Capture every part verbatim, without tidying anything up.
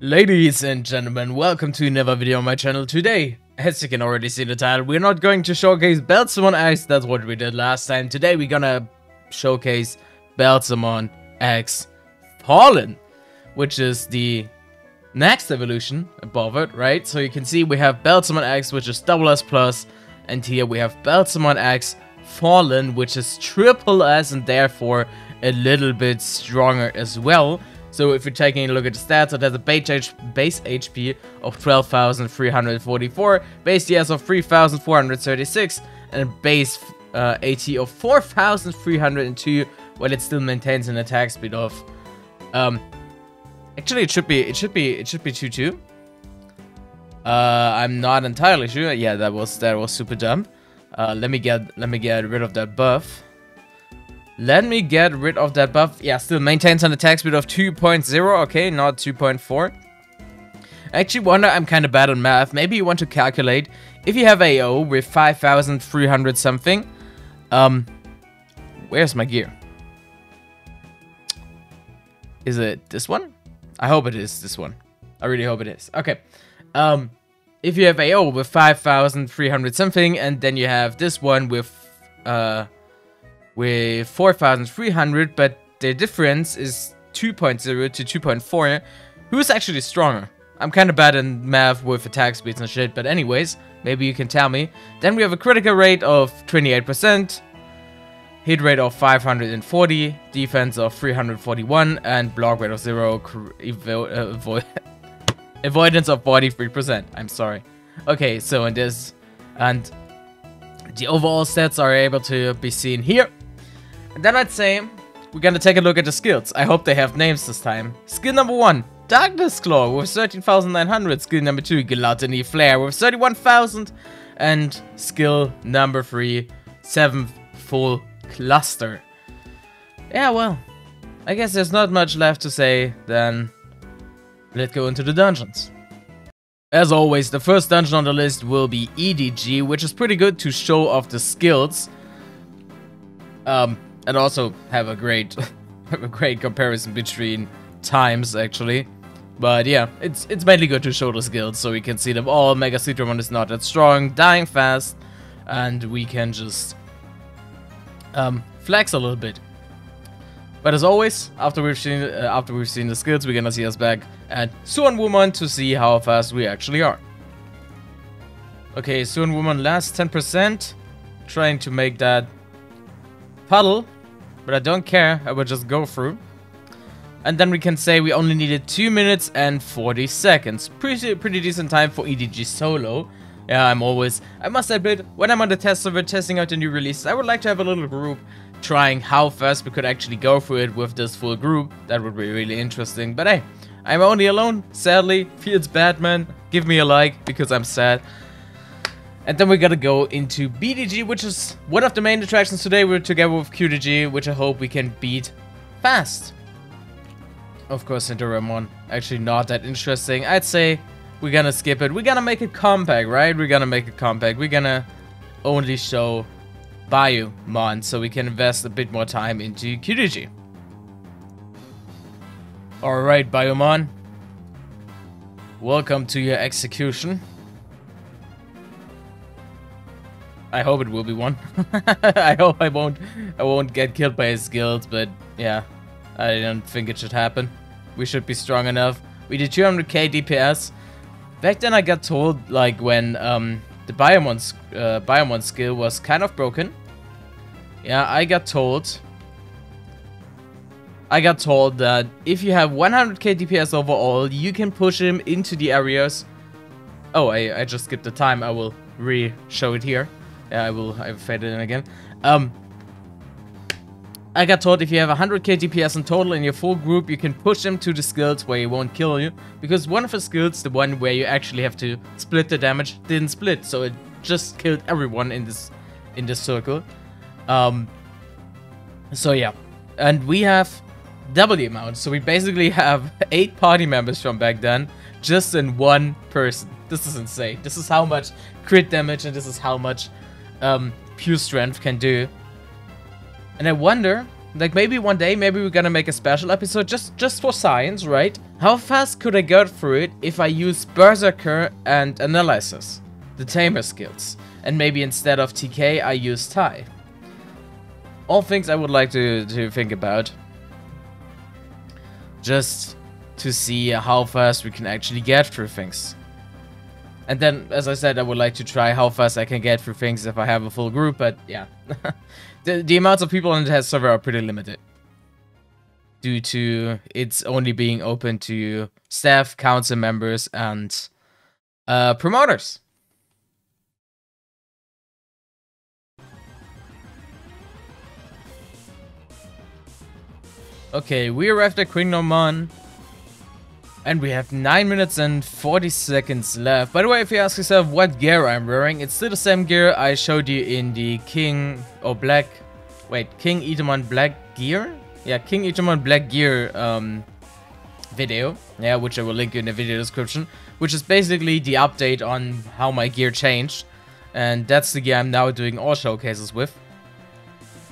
Ladies and gentlemen, welcome to another video on my channel today. As you can already see the title, we're not going to showcase Beelzemon X, that's what we did last time. Today we're gonna showcase Beelzemon X Fallen, which is the next evolution above it, right? So you can see we have Beelzemon X, which is double S plus, and here we have Beelzemon X Fallen, which is triple S and therefore a little bit stronger as well. So if you're taking a look at the stats, it has a base H P of twelve thousand three hundred forty-four, base D S of three thousand four hundred thirty-six, and a base uh, AT of four thousand three hundred two, while it still maintains an attack speed of um actually it should be it should be it should be two two. Uh I'm not entirely sure. Yeah, that was that was super dumb. Uh let me get let me get rid of that buff. Let me get rid of that buff. Yeah, still maintains an attack speed of two point zero, okay, not two point four. I actually wonder, I'm kind of bad on math. Maybe you want to calculate if you have A O with five thousand three hundred something. Um, where's my gear? Is it this one? I hope it is this one. I really hope it is. Okay. Um, if you have A O with five thousand three hundred something, and then you have this one with, uh, with four thousand three hundred, but the difference is two point zero to two point four. Who's actually stronger? I'm kind of bad in math with attack speeds and shit, but anyways, maybe you can tell me. Then we have a critical rate of twenty-eight percent, hit rate of five hundred forty, defense of three hundred forty-one, and block rate of zero, avo avoidance of forty-three percent. I'm sorry. Okay, so and this, and the overall stats are able to be seen here. And then I'd say we're gonna take a look at the skills. I hope they have names this time. Skill number one, Darkness Claw with thirteen thousand nine hundred. Skill number two, Gluttony Flare with thirty-one thousand. And skill number three, seventh Full Cluster. Yeah, well, I guess there's not much left to say. Then let's go into the dungeons. As always, the first dungeon on the list will be E D G, which is pretty good to show off the skills. Um, and also have a great have a great comparison between times, actually. But yeah, it's it's mainly good to show the skills, so we can see them all. Mega Citromon is not that strong, dying fast, and we can just um, flex a little bit. But as always, after we've seen uh, after we've seen the skills, we're gonna see us back at Suan Woman to see how fast we actually are. Okay, Suan Woman lasts ten percent, trying to make that puddle, but I don't care. I will just go through, and then we can say we only needed two minutes and forty seconds. Pretty pretty decent time for E D G solo. Yeah, I'm always. I must admit, when I'm on the test server testing out the new releases, I would like to have a little group trying how fast we could actually go through it with this full group. That would be really interesting. But hey, I'm only alone, sadly. Feels bad, man. Give me a like, because I'm sad. And then we gotta go into B D G, which is one of the main attractions today. We're together with Q D G, which I hope we can beat fast. Of course, Interremon. Actually not that interesting. I'd say we're gonna skip it. We're gonna make it compact, right? We're gonna make it compact. We're gonna only show Biomon, so we can invest a bit more time into Q D G. Alright, Biomon. Welcome to your execution. I hope it will be one. I hope I won't I won't get killed by his skills, but yeah, I don't think it should happen. We should be strong enough. We did two hundred K D P S. Back then I got told, like, when um the Biomon, uh, Biomon skill was kind of broken. Yeah, I got told... I got told that if you have one hundred K D P S overall, you can push him into the areas... Oh, I, I just skipped the time. I will re-show it here. Yeah, I will I fade it in again. Um, I got told if you have one hundred K D P S in total in your full group, you can push him to the skills where he won't kill you. Because one of the skills, the one where you actually have to split the damage, didn't split. So it just killed everyone in this in this circle. Um, so yeah. And we have double the amount. So we basically have eight party members from back then just in one person. This is insane. This is how much crit damage and this is how much um, pure strength can do. And I wonder Like, maybe one day, maybe we're gonna make a special episode just, just for science, right? How fast could I go through it if I use Berserker and Analysis, the Tamer skills? And maybe instead of T K, I use Tai. All things I would like to, to think about. Just to see how fast we can actually get through things. And then, as I said, I would like to try how fast I can get through things if I have a full group, but yeah. the, the amounts of people on the test server are pretty limited. Due to it's only being open to staff, council members, and uh, promoters. Okay, we arrived at QingEtemon. And we have nine minutes and forty seconds left. By the way, if you ask yourself what gear I'm wearing, it's still the same gear I showed you in the King or Black... Wait, KingEtemon Black Gear? Yeah, KingEtemon Black Gear um, video. Yeah, which I will link you in the video description. Which is basically the update on how my gear changed. And that's the gear I'm now doing all showcases with.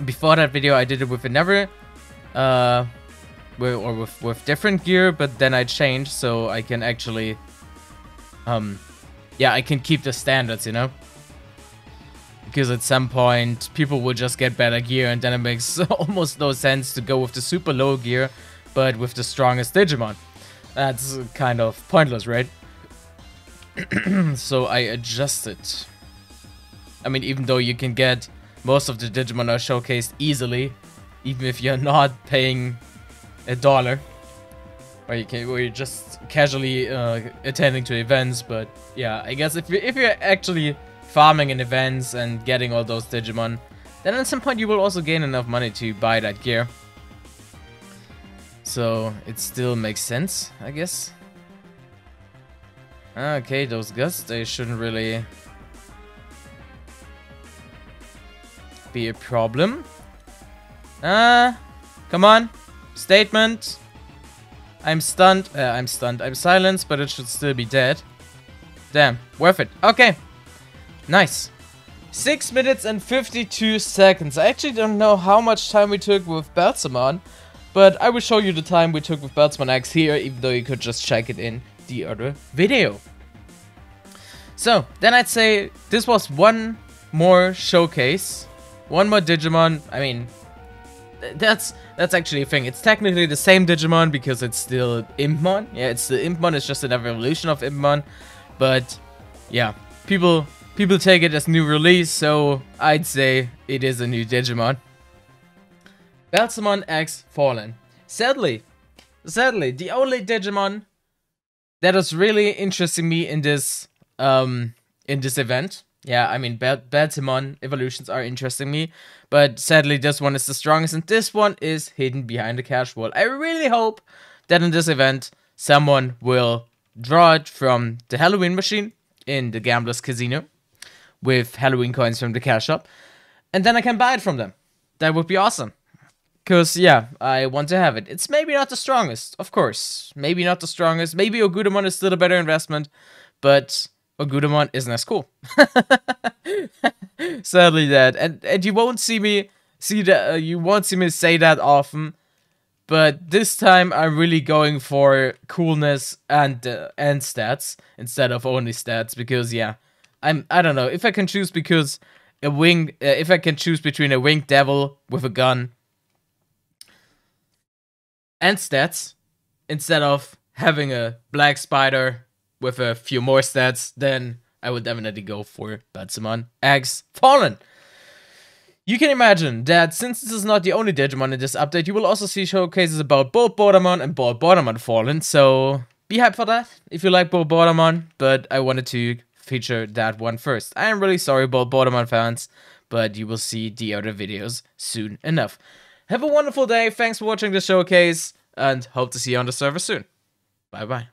Before that video, I did it with another... Uh... or with, with different gear, but then I changed so I can actually, um, yeah, I can keep the standards, you know, because at some point people will just get better gear and then it makes almost no sense to go with the super low gear, but with the strongest Digimon. That's kind of pointless, right? So I adjusted. I mean, even though you can get most of the Digimon are showcased easily, even if you're not paying a dollar, or you can, or you're just casually uh, attending to events. But yeah, I guess if you if you're actually farming in events and getting all those Digimon, then at some point you will also gain enough money to buy that gear. So it still makes sense, I guess. Okay, those gusts, they shouldn't really be a problem. Ah, come on. Statement. I'm stunned. Uh, I'm stunned. I'm silenced, but it should still be dead. Damn. Worth it. Okay. Nice. six minutes and fifty-two seconds. I actually don't know how much time we took with Beelzemon, but I will show you the time we took with Beelzemon X here, even though you could just check it in the other video. So, then I'd say this was one more showcase. One more Digimon. I mean... That's that's actually a thing. It's technically the same Digimon because it's still Impmon. Yeah, it's the Impmon. It's just an evolution of Impmon. But yeah, people people take it as new release, so I'd say it is a new Digimon. Beelzemon X Fallen. Sadly, sadly, the only Digimon that is really interesting me in this um in this event. Yeah, I mean, Beelzemon evolutions are interesting me, but sadly this one is the strongest and this one is hidden behind the cash wall. I really hope that in this event someone will draw it from the Halloween machine in the Gambler's Casino with Halloween coins from the cash shop, and then I can buy it from them. That would be awesome, because, yeah, I want to have it. It's maybe not the strongest, of course. Maybe not the strongest. Maybe Ogudomon is still a better investment, but... Ogudomon isn't as cool. Sadly, that, and and you won't see me see that uh, you won't see me say that often, but this time I'm really going for coolness and uh, and stats instead of only stats, because yeah, I'm I don't know if I can choose because a wing uh, if I can choose between a winged devil with a gun and stats instead of having a black spider with a few more stats, then I would definitely go for Beelzemon X Fallen. You can imagine that since this is not the only Digimon in this update, you will also see showcases about Boltboutamon and Boltboutamon Fallen, so be hyped for that if you like Boltboutamon, but I wanted to feature that one first. I am really sorry, Boltboutamon fans, but you will see the other videos soon enough. Have a wonderful day, thanks for watching the showcase, and hope to see you on the server soon. Bye-bye.